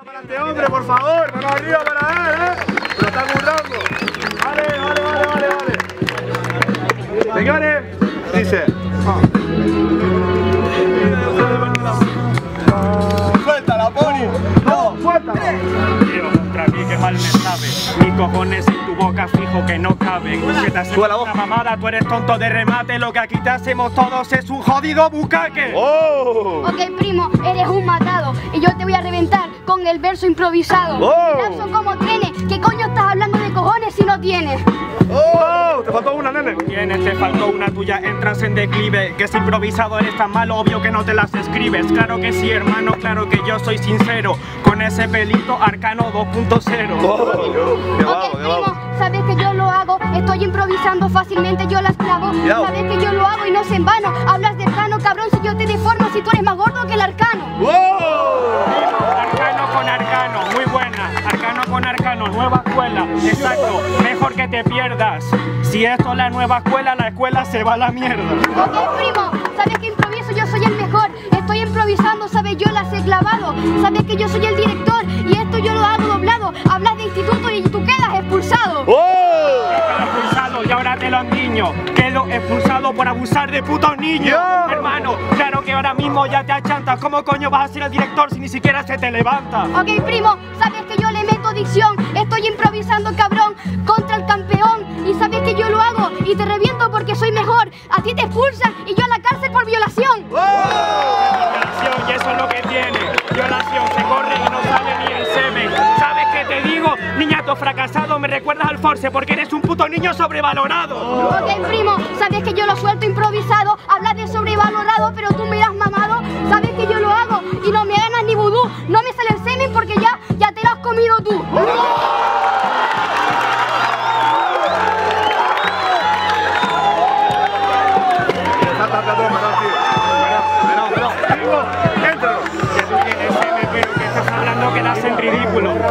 Adelante, hombre, por favor, mano arriba para él, ¿eh? Lo está currando. Vale. Señores, dice. Suéltala, Pony. No, suéltala. Tío, contra mí, que mal me sabe. Mis cojones en tu boca fijo que no caben. Que te haces una mamada, tú eres tonto de remate. Lo que aquí te hacemos todos es un jodido bucaque. Oh. Ok, primo, eres un matado. Y yo te voy a reventar con el verso improvisado. Son como trenes. ¿Qué coño estás hablando de cojones si no tienes? ¡Oh! Te faltó una, nene. Tienes, te faltó una tuya, entras en declive. Que es improvisado, eres tan malo, obvio que no te las escribes. Claro que sí, hermano, claro que yo soy sincero. Con ese pelito Arkano 2.0. Ok, primo, sabes que yo lo hago. Estoy improvisando fácilmente, yo las clavo. Sabes que yo lo hago y no es en vano. Hablas de plano, cabrón, si yo te deformo. Si tú eres más gordo que el Arkano. Arkano con Arkano, muy buena. Arkano con Arkano, nueva escuela. Exacto, mejor que te pierdas. Si esto es la nueva escuela, la escuela se va a la mierda. Ok, primo, sabes que improviso, yo soy el mejor. Estoy improvisando, sabes, yo las he clavado. Sabes que yo soy el director y esto yo lo hago doblado. Hablas de instituto y tú quedas expulsado. Y ahora te lo endiño. Quedo expulsado por abusar de putos niños. Hermano, claro que ahora mismo ya te achantas. ¿Cómo coño vas a ser el director si ni siquiera se te levanta? Ok, primo, sabes que yo le meto dicción. Estoy improvisando, cabrón, contra el campeón. Y sabes que yo lo hago y te reviento porque soy mejor. A ti te expulsan y yo a la cárcel por violación. Violación, y eso es lo que tiene. Violación, se corre y no sale ni el semen. ¿Sabes qué te digo? Niñato fracasado, me recuerdas al Force porque eres un puto niño sobrevalorado. Ok, primo, sabes que yo lo suelto improvisado. Hablas de sobrevalorado, pero tú me das mamado. Sabes que yo lo hago y no me ganas ni vudú. No me sale el semen porque ya te lo has comido tú.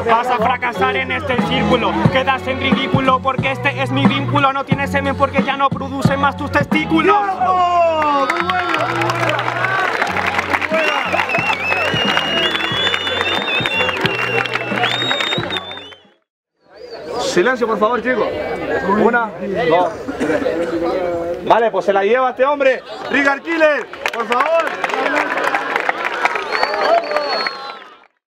Vas a fracasar en este círculo, quedas en ridículo porque este es mi vínculo. No tienes semen porque ya no producen más tus testículos. ¡Muy bueno! Silencio, por favor, chicos. Una, dos, tres. Vale, pues se la lleva este hombre. Ricarkiller, por favor.